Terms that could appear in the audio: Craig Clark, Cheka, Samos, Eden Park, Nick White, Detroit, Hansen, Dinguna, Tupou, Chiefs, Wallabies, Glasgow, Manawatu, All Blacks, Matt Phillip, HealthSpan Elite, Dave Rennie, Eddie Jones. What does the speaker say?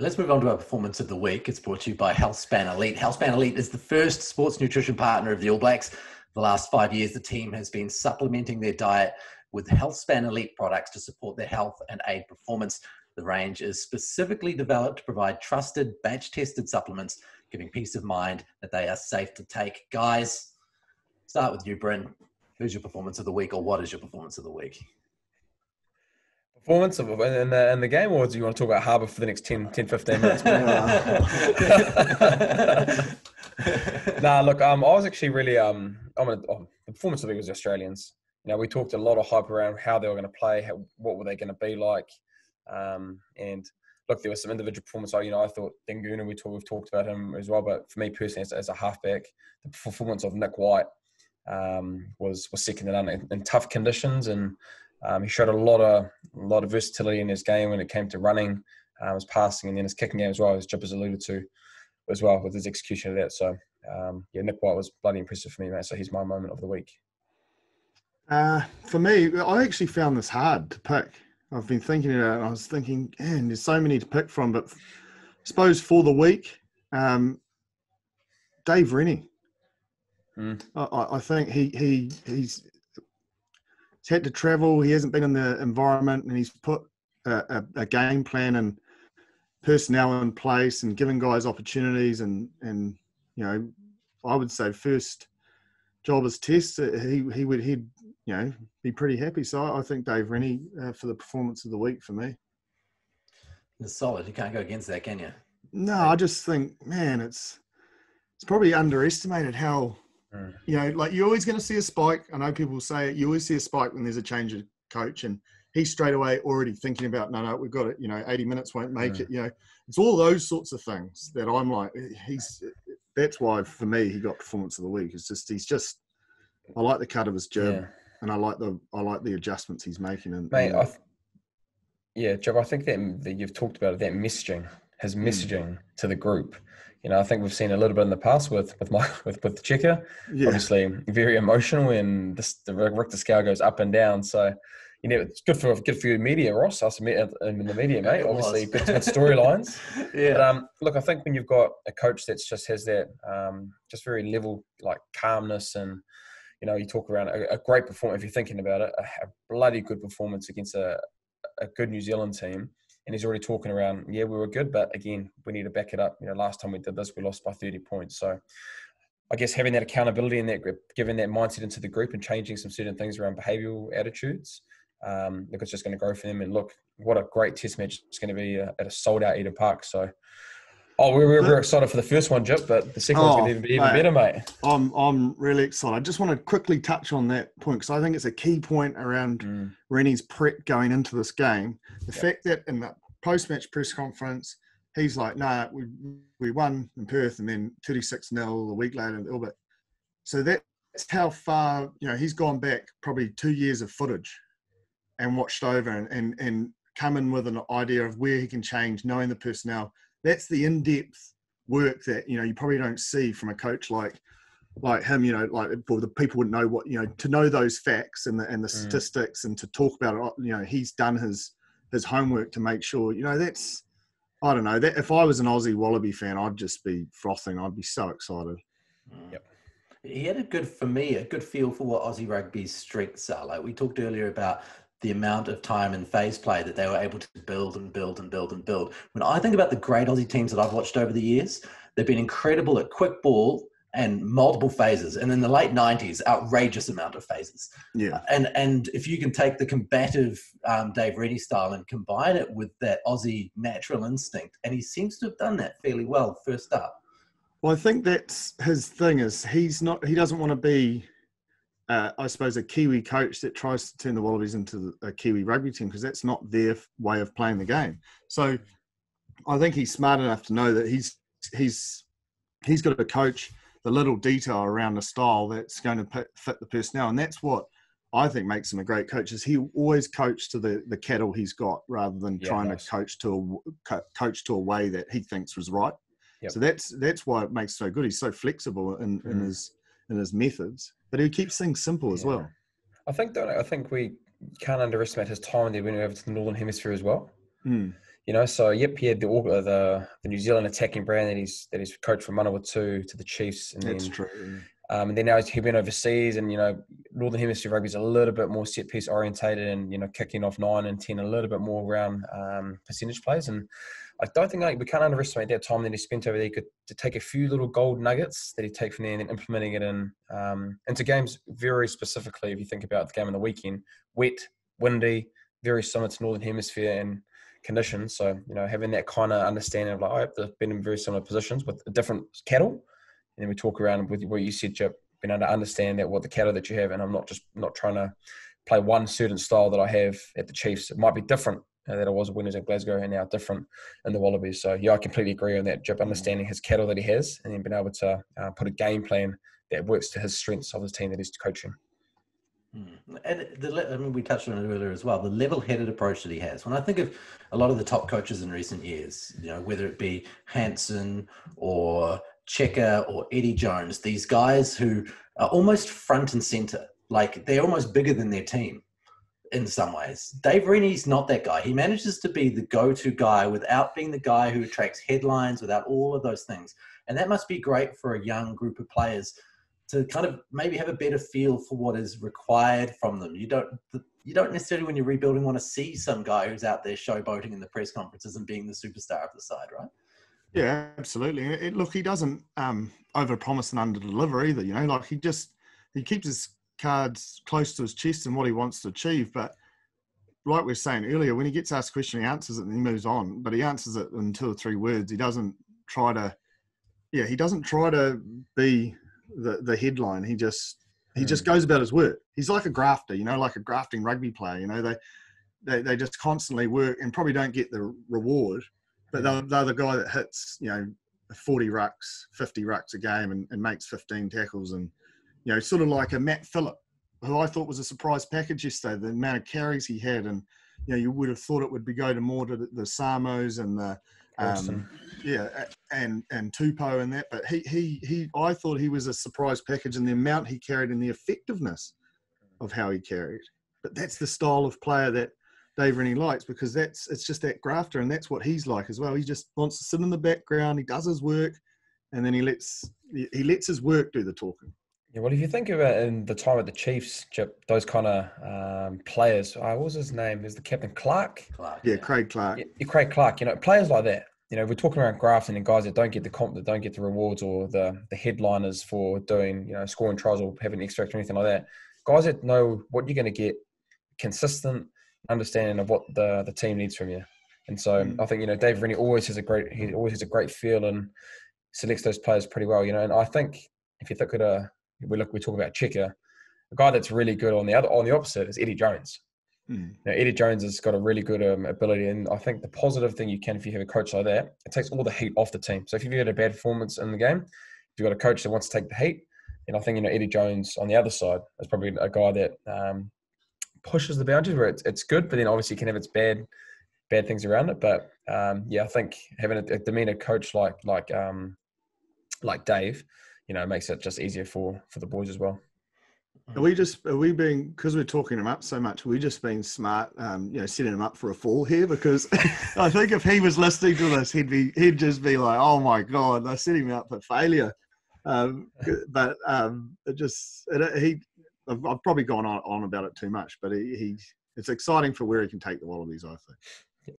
Let's move on to our performance of the week. It's brought to you by HealthSpan Elite. HealthSpan Elite is the first sports nutrition partner of the All Blacks. For the last 5 years, the team has been supplementing their diet with HealthSpan Elite products to support their health and aid performance. The range is specifically developed to provide trusted, batch-tested supplements, giving peace of mind that they are safe to take. Guys, start with you, Bryn. Who's your performance of the week, or what is your performance of the week? Performance in the game, or do you want to talk about Harbour for the next 10-15 minutes? Nah, look, I was actually really the performance of the week was the Australians. You know, we talked a lot of hype around how they were going to play, what were they going to be like. And look, there was some individual performance. I thought Dinguna, we've talked about him as well, but for me personally, as a halfback, the performance of Nick White was second to none in tough conditions, and he showed a lot of versatility in his game when it came to running, his passing, and then his kicking game as well, as Jip has alluded to as well, with his execution of that. So Nick White was bloody impressive for me, mate. So he's my moment of the week. For me, I actually found this hard to pick. I've been thinking about it, and I was thinking, man, there's so many to pick from, but I suppose for the week, Dave Rennie. Mm. I think he's had to travel. He hasn't been in the environment, and he's put a game plan and personnel in place and giving guys opportunities. And you know, I would say first job is test. He'd be pretty happy. So I think Dave Rennie for the performance of the week for me. It's solid. You can't go against that, can you? No, I just think, man, it's probably underestimated how. You know, like you're always going to see a spike. I know people say it. You always see a spike when there's a change of coach, and he's straight away already thinking about, no, we've got it. 80 minutes won't make it. It's all those sorts of things that I'm like, that's why for me he got performance of the week. It's just I like the cut of his jib, and I like the adjustments he's making. And mate, Jib, I think that you've talked about it, that messaging. His messaging to the group, I think we've seen a little bit in the past with Cheka, obviously very emotional, and the scale goes up and down. So, it's good for your media, Ross. Us in the media, mate. Obviously, good storylines. Yeah. But, look, I think when you've got a coach that's just has that just very level, like calmness, and you talk around a great performance. If you're thinking about it, a bloody good performance against a good New Zealand team. And he's already talking around, we were good, but again, we need to back it up. Last time we did this, we lost by 30 points. So I guess having that accountability in that group, giving that mindset into the group and changing some certain things around behavioural attitudes, look, it's just going to grow for them. And look, what a great test match it's going to be at a sold-out Eden Park. So, we're excited for the first one, Jip, but the second one's going to be even better, mate. I'm really excited. I just want to quickly touch on that point, because I think it's a key point around Rennie's prep going into this game. The fact that in the post-match press conference, he's like, nah, we won in Perth, and then 36-0 a week later in Albert. So that's how far, he's gone back probably 2 years of footage and watched over and come in with an idea of where he can change, knowing the personnel. That's the in-depth work that, you probably don't see from a coach like him, the people wouldn't know what, to know those facts and the statistics and to talk about it, he's done his homework to make sure, that's, I don't know, that if I was an Aussie Wallaby fan, I'd just be frothing. I'd be so excited. Yep. He had a good feel for what Aussie rugby's strengths are. Like we talked earlier about the amount of time and phase play that they were able to build and build and build and build. When I think about the great Aussie teams that I've watched over the years, they've been incredible at quick ball and multiple phases. And in the late 90s, outrageous amount of phases. Yeah. And if you can take the combative Dave Rennie style and combine it with that Aussie natural instinct, and he seems to have done that fairly well first up. Well, I think that's his thing, is he doesn't want to be I suppose a Kiwi coach that tries to turn the Wallabies into a Kiwi rugby team, because that's not their way of playing the game. So I think he's smart enough to know that he's got to coach the little detail around the style that's going to fit the personnel. And that's what I think makes him a great coach, is he always coach to the cattle he's got, rather than trying to coach to a way that he thinks was right. Yep. So that's why it makes so good. He's so flexible in his methods. But he keeps things simple as well. I think we can't underestimate his time there when we went over to the Northern Hemisphere as well. You know, so yep, he had the New Zealand attacking brand that he's coached from Manawatu to the Chiefs, and that's then, true. And then now he went overseas, and you know, Northern Hemisphere rugby is a little bit more set piece orientated, and you know, kicking off 9 and 10, a little bit more around percentage plays. And I don't think we can't underestimate that time that he spent over there. He could to take a few little gold nuggets that he'd take from there and then implementing it in into games very specifically. If you think about the game on the weekend, wet, windy, very similar to Northern Hemisphere and conditions. So you know, having that kind of understanding of like, oh, they've been in very similar positions with different cattle, and then we talk around with what you said, Chip, being able to understand that what the cattle that you have, and I'm not trying to play one certain style that I have at the Chiefs. It might be different that it was at Winners at Glasgow, and now different in the Wallabies. So yeah, I completely agree on that, Chip. Understanding his cattle that he has, and then being able to put a game plan that works to his strengths of the team that he's coaching. And I mean, we touched on it earlier as well, the level-headed approach that he has. When I think of a lot of the top coaches in recent years, you know, whether it be Hansen or Cheka or Eddie Jones, these guys who are almost front and center, like they're almost bigger than their team in some ways. Dave Rennie's not that guy. He manages to be the go-to guy without being the guy who attracts headlines, without all of those things. And that must be great for a young group of players to kind of maybe have a better feel for what is required from them. You don't necessarily, when you're rebuilding, want to see some guy who's out there showboating in the press conferences and being the superstar of the side, right? Yeah, absolutely. Look, he doesn't overpromise and underdeliver either. You know, like he keeps his cards close to his chest and what he wants to achieve. But like we were saying earlier, when he gets asked a question, he answers it and he moves on. But he answers it in 2 or 3 words. He doesn't try to. Yeah, he doesn't try to be the headline. He just goes about his work. He's like a grafter, you know, like a grafting rugby player. You know, they just constantly work and probably don't get the reward, but they're the guy that hits, you know, 40 rucks, 50 rucks a game and makes 15 tackles, and you know, sort of like a Matt Phillip, who I thought was a surprise package yesterday, the amount of carries he had. And you know, you would have thought it would be go to more to the Samos and the and Tupou and that, but he I thought he was a surprise package in the amount he carried and the effectiveness of how he carried. But that's the style of player that Dave Rennie likes, because it's just that grafter, and that's what he's like as well. He just wants to sit in the background, he does his work, and then he lets his work do the talking. Yeah, well, if you think about in the time at the Chiefs, Chip, those kind of players, what was his name? Is the captain Clark? Yeah, Craig Clark. Yeah, Craig Clark. You know, players like that. You know, we're talking around grafting and guys that don't get the comp, that don't get the rewards or the headliners for doing, you know, scoring tries or having an extract or anything like that. Guys that know what you're going to get, consistent understanding of what the team needs from you. And so I think, you know, Dave Rennie always has a great feel and selects those players pretty well. You know, and I think if you look at we talk about Cheka, a guy that's really good on the opposite is Eddie Jones. You know, Eddie Jones has got a really good ability, and I think the positive thing you can, if you have a coach like that, it takes all the heat off the team. So if you've had a bad performance in the game, if you've got a coach that wants to take the heat, and I think, you know, Eddie Jones on the other side is probably a guy that pushes the boundaries where it's good, but then obviously can have its bad things around it. But I think having a demeanor coach like Dave, you know, it makes it just easier for the boys as well. Are we being, because we're talking him up so much, are we just being smart, you know, setting him up for a fall here? Because I think if he was listening to this, he'd just be like, oh my God, I set him up for failure. I've probably gone on about it too much, but it's exciting for where he can take the Wallabies, I think.